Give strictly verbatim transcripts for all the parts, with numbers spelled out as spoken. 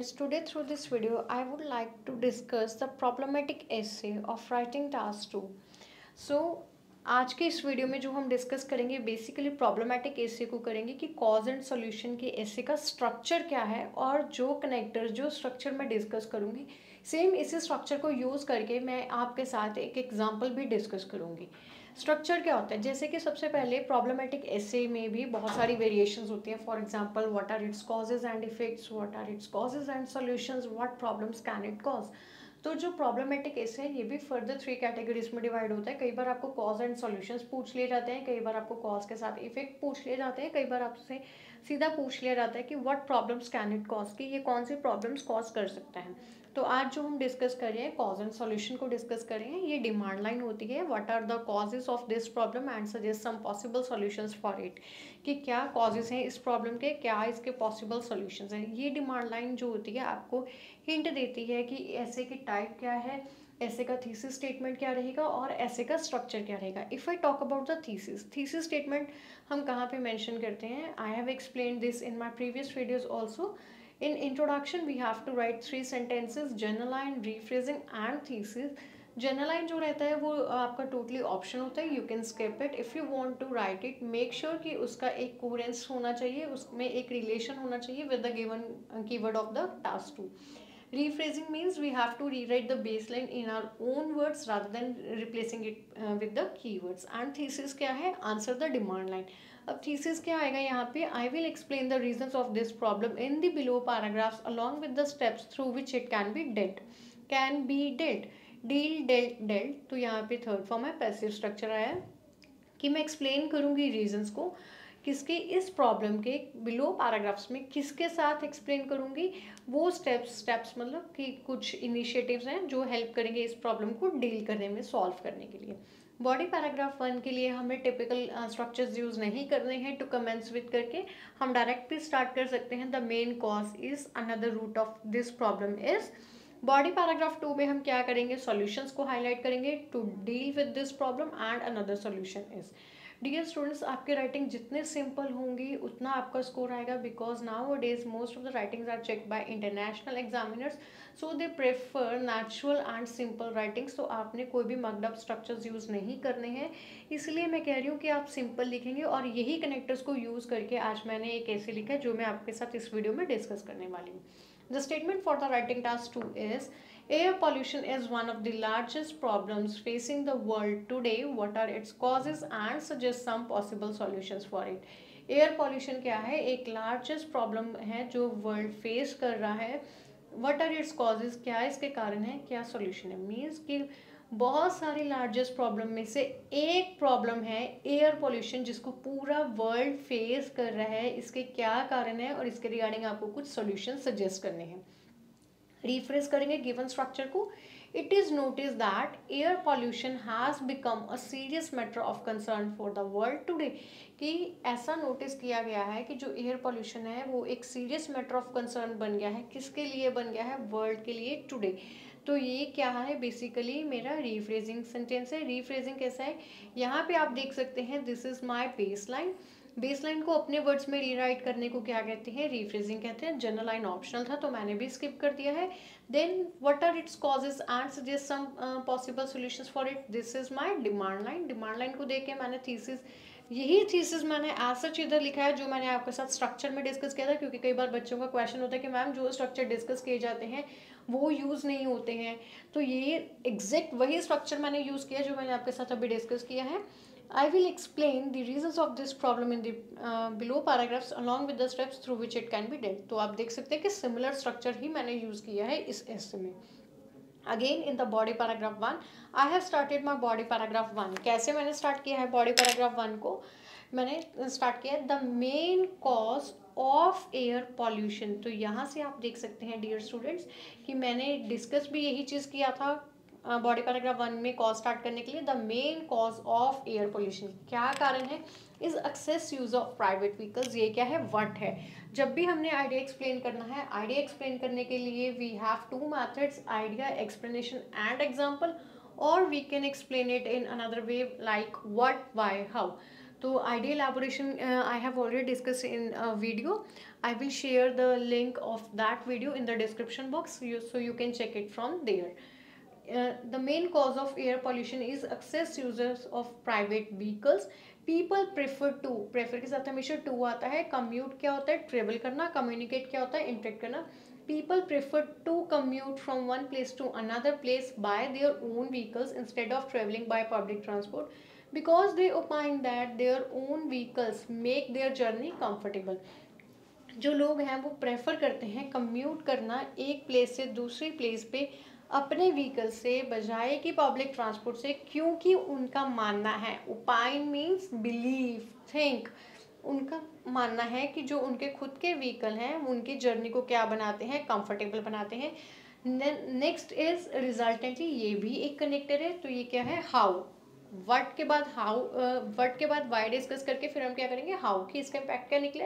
students, today through this video I would like to discuss the problematic essay of writing task two. So आज के इस video में जो हम discuss करेंगे बेसिकली प्रॉब्लमेटिक एसे को करेंगे कि कॉज एंड सॉल्यूशन के एसे का स्ट्रक्चर क्या है और जो कनेक्टर जो स्ट्रक्चर मैं डिस्कस करूँगी सेम इसी स्ट्रक्चर को यूज़ करके मैं आपके साथ एक एग्जांपल भी डिस्कस करूँगी। स्ट्रक्चर क्या होता है, जैसे कि सबसे पहले प्रॉब्लमेटिक एसे में भी बहुत सारी वेरिएशंस होती हैं। For example, what are its causes and effects, what are its causes and solutions, what problems can it cause. तो जो प्रॉब्लमेटिक एसे है ये भी फर्दर थ्री कैटेगरीज में डिवाइड होता है। कई बार आपको कॉज एंड सॉल्यूशंस पूछ लिए जाते हैं, कई बार आपको कॉज के साथ इफेक्ट पूछ लिए जाते हैं, कई बार आपसे सीधा पूछ लिया जाता है कि what problems can it cause, कि ये कौन सी प्रॉब्लम्स कॉज कर सकते हैं। तो आज जो हम डिस्कस कर रहे हैं कॉज एंड सॉल्यूशन को डिस्कस कर रहे हैं। ये डिमांड लाइन होती है, what are the causes of this problem and suggest some possible solutions for it, कि क्या कॉजेज हैं इस प्रॉब्लम के, क्या इसके पॉसिबल सॉल्यूशंस हैं। ये डिमांड लाइन जो होती है आपको हिंट देती है कि ऐसे की टाइप क्या है, ऐसे का थीसिस स्टेटमेंट क्या रहेगा और ऐसे का स्ट्रक्चर क्या रहेगा। If I talk about the thesis, thesis statement हम कहाँ पे मेंशन करते हैं, I have explain this in my previous videos also. In introduction we have to write three sentences, general line, rephrasing and thesis. General line जो रहता है वो आपका टोटली ऑप्शन होता है, you can skip it if you want to write it. Make sure कि उसका एक कोहेरेंस होना चाहिए, उसमें एक रिलेशन होना चाहिए with the given keyword of the task two. Rephrasing means we have to rewrite the baseline in our own words rather than replacing it uh, with the keywords. And thesis क्या है, answer the demand line. अब thesis क्या आएगा यहाँ पे, I will explain the reasons of this problem in the below paragraphs along with the steps through which it can be dealt. Can be dealt. Deal, dealt, dealt. तो यहाँ पे third form है, passive structure आया है कि मैं explain करूँगी reasons को, किसके इस प्रॉब्लम के बिलो पैराग्राफ्स में किसके साथ एक्सप्लेन करूँगी, वो स्टेप्स स्टेप्स मतलब कि कुछ इनिशिएटिव्स हैं जो हेल्प करेंगे इस प्रॉब्लम को डील करने में, सॉल्व करने के लिए। बॉडी पैराग्राफ वन के लिए हमें टिपिकल स्ट्रक्चर्स यूज़ नहीं करने हैं। टू कमेंस विद करके हम डायरेक्टली स्टार्ट कर सकते हैं, the main cause is, another root of this problem is. Body paragraph two में हम क्या करेंगे, सॉल्यूशंस को हाईलाइट करेंगे, to deal with this problem and another solution is. Dear students, आपके राइटिंग जितने सिंपल होंगी उतना आपका स्कोर आएगा, because now days most of the writings are check by international examiners, so they prefer natural and simple writings. तो आपने कोई भी मक्ड अप स्ट्रक्चर्स यूज़ नहीं करने हैं, इसलिए मैं कह रही हूँ कि आप सिंपल लिखेंगे। और यही कनेक्टर्स को यूज़ करके आज मैंने एक ऐसे लिखा जो मैं आपके साथ इस वीडियो में डिस्कस करने वाली हूँ। The statement for the writing task two is, air pollution is one of the largest problems facing the world today. What are its causes and suggest some possible solutions for it. Air pollution क्या है, एक largest problem है जो world face कर रहा है। What are its causes, क्या इसके कारण है, क्या सोल्यूशन है। मीन्स कि बहुत सारी लार्जेस्ट प्रॉब्लम में से एक प्रॉब्लम है एयर पॉल्यूशन, जिसको पूरा वर्ल्ड फेस कर रहा है। इसके क्या कारण है और इसके रिगार्डिंग आपको कुछ सोल्यूशन सजेस्ट करने हैं। रिफ्रेश करेंगे गिवन स्ट्रक्चर को, it is notice that air pollution has become a serious matter of concern for the world today, कि ऐसा नोटिस किया गया है कि जो एयर पॉल्यूशन है वो एक सीरियस मैटर ऑफ कंसर्न बन गया है। किसके लिए बन गया है, वर्ल्ड के लिए, टुडे। तो ये क्या है, बेसिकली मेरा रीफ्रेजिंग सेंटेंस है। रीफ्रेजिंग कैसा है, यहाँ पे आप देख सकते हैं, this is my base line. Baseline को अपने वर्ड्स में रीराइट करने को क्या कहते हैं, रीफ्रेजिंग कहते हैं। जनरल लाइन ऑप्शनल था तो मैंने भी स्किप कर दिया है। Then what are its causes and suggest some possible solutions for it, this is my demand line. Demand line को देख के मैंने थीसिस, यही थीसिस मैंने एज सच इधर लिखा है जो मैंने आपके साथ स्ट्रक्चर में डिस्कस किया था, क्योंकि कई बार बच्चों का क्वेश्चन होता है कि मैम जो स्ट्रक्चर डिस्कस किए जाते हैं वो यूज़ नहीं होते हैं, तो ये एग्जैक्ट वही स्ट्रक्चर मैंने यूज़ किया जो मैंने आपके साथ अभी डिस्कस किया है। I will explain the reasons of this problem in the uh, below paragraphs along with the steps through which it can be dealt. तो आप देख सकते हैं कि similar structure ही मैंने use किया है इस essay में। Again in the body paragraph one, I have started my body paragraph one. कैसे मैंने start किया है body paragraph one को, मैंने start किया है the main cause of air pollution. तो यहाँ से आप देख सकते हैं डियर स्टूडेंट्स कि मैंने डिस्कस भी यही चीज़ किया था बॉडी पैराग्राफ वन में कॉज स्टार्ट करने के लिए, the main cause of air pollution, क्या कारण है, is excess use of private vehicles. ये क्या है, व्हाट है। जब भी हमने आइडिया एक्सप्लेन करना है, आइडिया एक्सप्लेन करने के लिए we have two methods, idea explanation and example, और we can explain it in another way like what, why, how. तो idea elaboration uh, I have already discussed in a video. I will share the link of that video in the description box, you, so you can check it from there. Uh, the main cause of air pollution is excess users of private vehicles. People prefer to, prefer के साथ हमेशा to आता है. Commute क्या होता है? Travel करना. Communicate क्या होता है? Interact करना. People prefer to commute from one place to another place by their own vehicles instead of traveling by public transport, because they opine that their own vehicles make their journey comfortable. जो लोग हैं वो prefer करते हैं commute करना एक place से दूसरी place पे अपने vehicle से बजाय कि public transport से, क्योंकि उनका मानना है, opine means believe, think, उनका मानना है कि जो उनके खुद के व्हीकल हैं उनकी जर्नी को क्या बनाते हैं, कंफर्टेबल बनाते हैं. नेक्स्ट इज रिजल्टेंटली, ये भी एक कनेक्टर है. तो ये क्या है? हाउ. व्हाट के बाद हाउ, व्हाट के बाद वाई डिस्कस करके फिर हम क्या करेंगे? हाउ. कि इसका इम्पैक्ट क्या निकला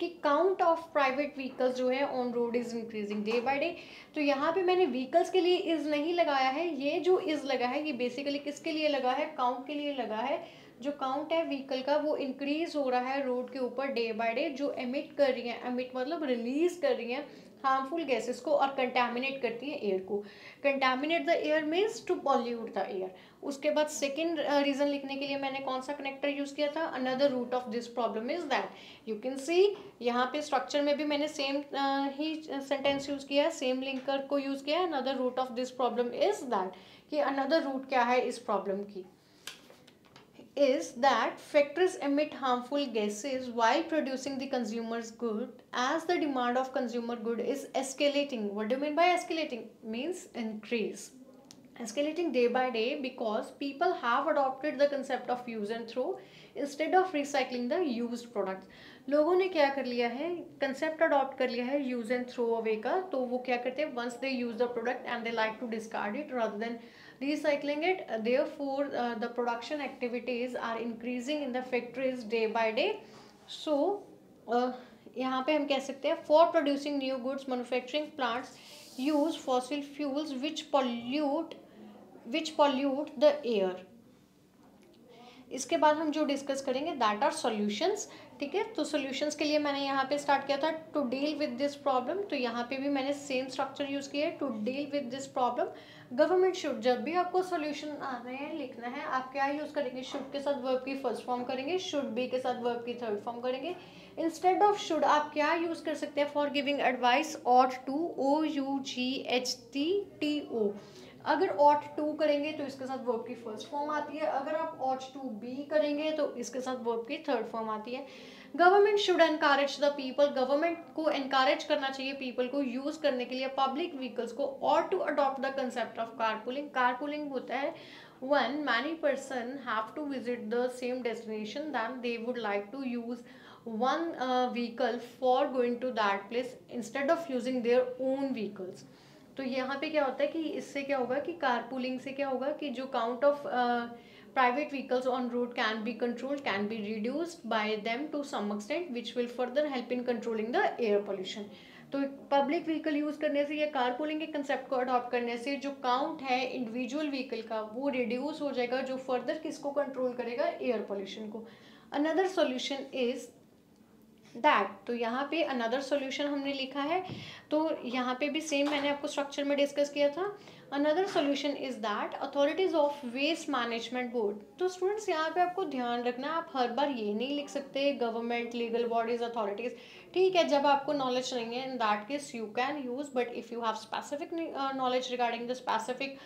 कि काउंट ऑफ प्राइवेट व्हीकल्स जो है on road is increasing day by day. तो यहाँ पे मैंने व्हीकल्स के लिए इज़ नहीं लगाया है. ये जो इज़ लगा है ये बेसिकली किसके लिए लगा है? काउंट के लिए लगा है. जो काउंट है व्हीकल का वो इंक्रीज़ हो रहा है रोड के ऊपर डे बाय डे, जो एमिट कर रही हैं, एमिट मतलब रिलीज़ कर रही हैं हार्मफुल गैसेस को और कंटामिनेट करती हैं एयर को. Contaminate the air means to pollute the air. उसके बाद सेकेंड रीज़न लिखने के लिए मैंने कौन सा कनेक्टर यूज़ किया था? Another root of this problem is that. You can see यहाँ पे स्ट्रक्चर में भी मैंने सेम uh, ही सेंटेंस यूज़ किया, सेम लिंकर को यूज़ किया. Another root of this problem is that, कि अनदर रूट क्या है इस प्रॉब्लम की, is that factories emit harmful gases while producing the consumer's good as the demand of consumer good is escalating. What do you mean by escalating? Means increase. Escalating day by day because people have adopted the concept of use and throw instead of recycling the used products. लोगों ने क्या कर लिया है? Concept adopt कर लिया है use and throw away का. तो वो क्या करते हैं? Once they use the product and they like to discard it rather than recycling it. Therefore uh, the production activities are increasing in the factories day by day. So uh, यहाँ पे हम कह सकते हैं for producing new goods manufacturing plants use fossil fuels which pollute which pollute the air. इसके बाद हम जो डिस्कस करेंगे दैट आर सॉल्यूशंस. ठीक है, तो सॉल्यूशंस के लिए मैंने यहाँ पे स्टार्ट किया था to deal with this problem. तो यहाँ पे भी मैंने सेम स्ट्रक्चर यूज़ किया है, to deal with this problem. Government should, जब भी आपको सॉल्यूशन आ रहे हैं लिखना है आप क्या यूज़ करेंगे? शुड के साथ वर्ब की फर्स्ट फॉर्म करेंगे, शुड बी के साथ वर्ब की थर्ड फॉर्म करेंगे. इंस्टेड ऑफ शुड आप क्या यूज़ कर सकते हैं? For giving advice ought to, O U G H T T O. अगर ऑट टू करेंगे तो इसके साथ वर्ब की फर्स्ट फॉर्म आती है. अगर आप ऑट टू बी करेंगे तो इसके साथ वर्ब की थर्ड फॉर्म आती है. Government should encourage the people, government को एनकरेज करना चाहिए पीपल को यूज़ करने के लिए पब्लिक व्हीकल्स को, और to adopt the concept of carpooling. Carpooling होता है one many person have to visit the same destination then they would like to use one vehicle for going to that place instead of using their own vehicles. तो यहाँ पे क्या होता है कि इससे क्या होगा कि कारपूलिंग से क्या होगा कि जो count of private vehicles on road can be controlled, can be reduced by them to some extent which will further help in controlling the air pollution. तो पब्लिक व्हीकल यूज़ करने से या कारपूलिंग के कंसेप्ट को adopt करने से जो count है इंडिविजुअल व्हीकल का वो रिड्यूस हो जाएगा, जो फर्दर किसको कंट्रोल करेगा? एयर पोल्यूशन को. Another solution is that. तो यहाँ पे अनदर सोल्यूशन हमने लिखा है, तो यहाँ पे भी सेम मैंने आपको स्ट्रक्चर में डिस्कस किया था. Another solution is that authorities of waste management board. तो स्टूडेंट्स यहाँ पे आपको ध्यान रखना है, आप हर बार ये नहीं लिख सकते गवर्नमेंट, लीगल बॉडीज, अथॉरिटीज़. ठीक है, जब आपको नॉलेज नहीं है in that case you can use, but if you have specific knowledge regarding the specific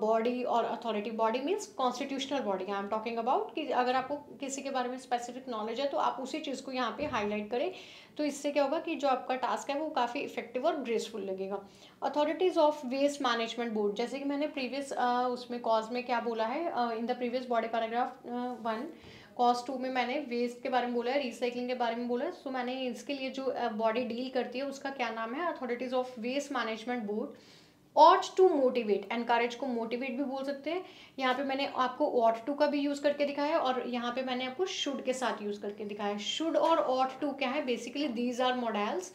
body और authority. Body means constitutional body I am talking about, कि अगर आपको किसी के बारे में स्पेसिफिक नॉलेज है तो आप उसी चीज़ को यहाँ पे हाईलाइट करें. तो इससे क्या होगा कि जो आपका टास्क है वो काफ़ी इफेक्टिव और ग्रेसफुल लगेगा. Authorities of waste management board, जैसे कि मैंने प्रीवियस उसमें कॉज में क्या बोला है, in the previous body paragraph one cause two में मैंने वेस्ट के बारे में बोला है, रिसाइकलिंग के बारे में बोला है. सो so, मैंने इसके लिए जो बॉडी डील करती है उसका क्या नाम है? Authorities of waste management board. ought to motivate, encourage को motivate भी बोल सकते हैं. यहाँ पे मैंने आपको ought to का भी यूज़ करके दिखाया है और यहाँ पे मैंने आपको should के साथ यूज़ करके दिखाया है. should और ought to क्या है? Basically these are models.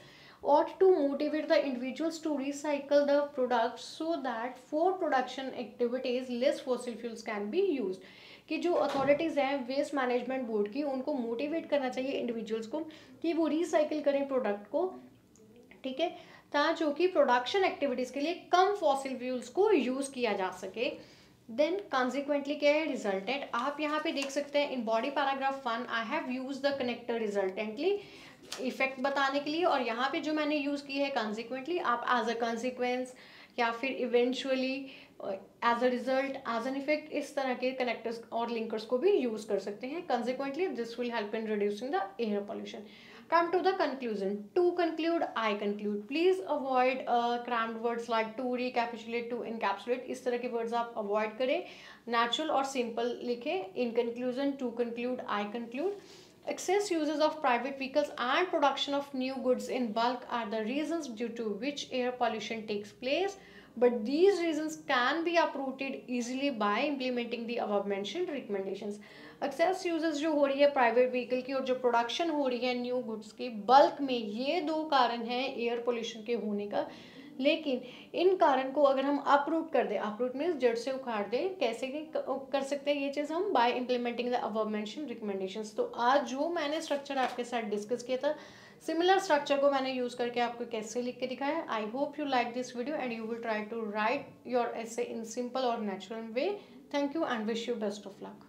ought to motivate the individuals to recycle the products so that for production activities less fossil fuels can be used. कि जो अथॉरिटीज़ हैं वेस्ट मैनेजमेंट बोर्ड की, उनको motivate करना चाहिए individuals को कि वो रिसाइकिल करें प्रोडक्ट को, ठीक है, ताकि जो कि प्रोडक्शन एक्टिविटीज़ के लिए कम फॉसिल फ्यूल्स को यूज़ किया जा सके। देन कॉन्सिक्वेंटली क्या है रिजल्टेंट, आप यहाँ पे देख सकते हैं in body paragraph one I have use the connector resultantly effect बताने के लिए, और यहाँ पे जो मैंने यूज़ की है कॉन्सिक्वेंटली, आप एज अ कॉन्सिक्वेंस या फिर eventually, as a result, as an effect, इस तरह के कनेक्टर्स और लिंकर्स को भी यूज़ कर सकते हैं। Consequently this will help in reducing the air pollution. Come to the conclusion. To conclude, I conclude. Please avoid uh, crammed words like to, recapitulate, to encapsulate. इस तरह के words आप avoid करें. Natural और simple लिखें. In conclusion, to conclude, I conclude. Excess uses of private vehicles and production of new goods in bulk are the reasons due to which air pollution takes place. But these reasons can be uprooted easily by implementing the above mentioned recommendations. Excess uses जो हो रही है private vehicle की और जो production हो रही है न्यू गुड्स की बल्क में, ये दो कारण हैं एयर पोल्यूशन के होने का। लेकिन इन कारण को अगर हम अपरूट कर दें, अपरूट मीन्स जड़ से उखाड़ दें, कैसे कर सकते हैं ये चीज़ हम? By implementing the above mentioned recommendations. तो आज जो मैंने स्ट्रक्चर आपके साथ डिस्कस किया था, सिमिलर स्ट्रक्चर को मैंने यूज़ करके आपको कैसे लिख के दिखाया। I hope you like this video and you will try to write your essay in simple और natural way. Thank you and wish you best of luck.